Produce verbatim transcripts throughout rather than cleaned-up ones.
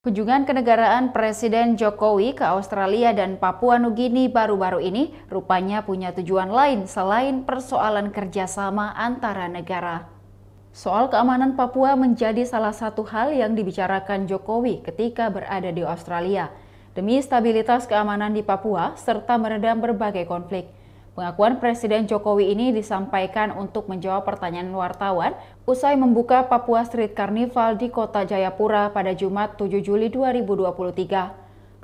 Kunjungan kenegaraan Presiden Jokowi ke Australia dan Papua Nugini baru-baru ini rupanya punya tujuan lain selain persoalan kerjasama antara negara. Soal keamanan Papua menjadi salah satu hal yang dibicarakan Jokowi ketika berada di Australia. Demi stabilitas keamanan di Papua serta meredam berbagai konflik. Pengakuan Presiden Jokowi ini disampaikan untuk menjawab pertanyaan wartawan usai membuka Papua Street Carnival di kota Jayapura pada Jumat tujuh Juli dua ribu dua puluh tiga.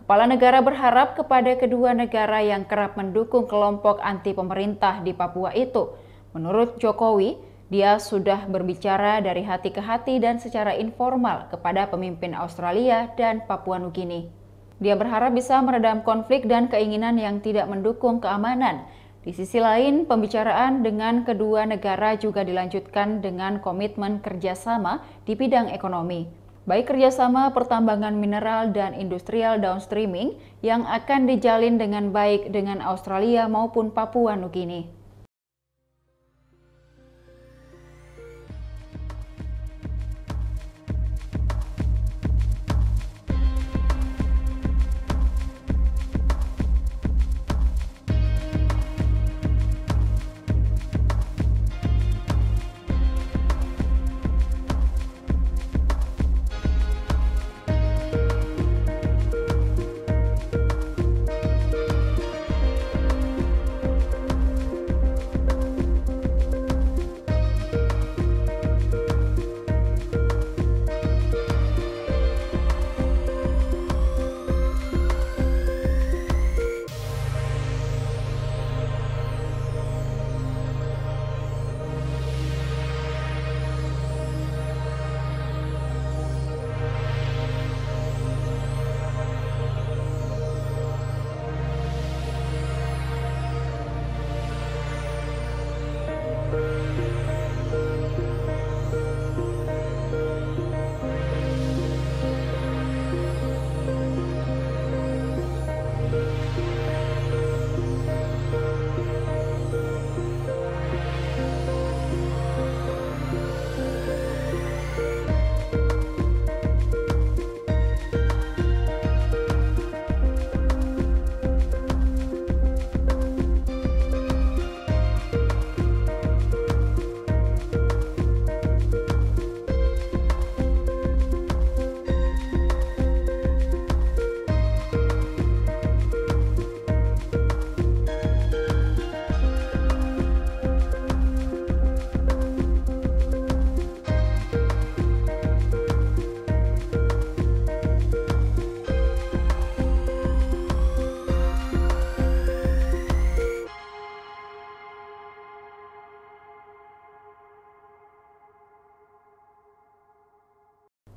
Kepala negara berharap kepada kedua negara yang kerap mendukung kelompok anti pemerintah di Papua itu. Menurut Jokowi, dia sudah berbicara dari hati ke hati dan secara informal kepada pemimpin Australia dan Papua Nugini. Dia berharap bisa meredam konflik dan keinginan yang tidak mendukung keamanan. Di sisi lain, pembicaraan dengan kedua negara juga dilanjutkan dengan komitmen kerjasama di bidang ekonomi, baik kerjasama pertambangan mineral dan industrial downstreaming yang akan dijalin dengan baik dengan Australia maupun Papua Nugini.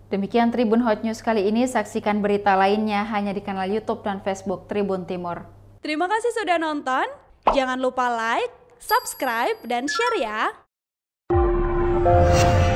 Demikian Tribun Hot News kali ini, saksikan berita lainnya hanya di kanal YouTube dan Facebook Tribun Timur. Terima kasih sudah nonton, jangan lupa like, subscribe, dan share ya!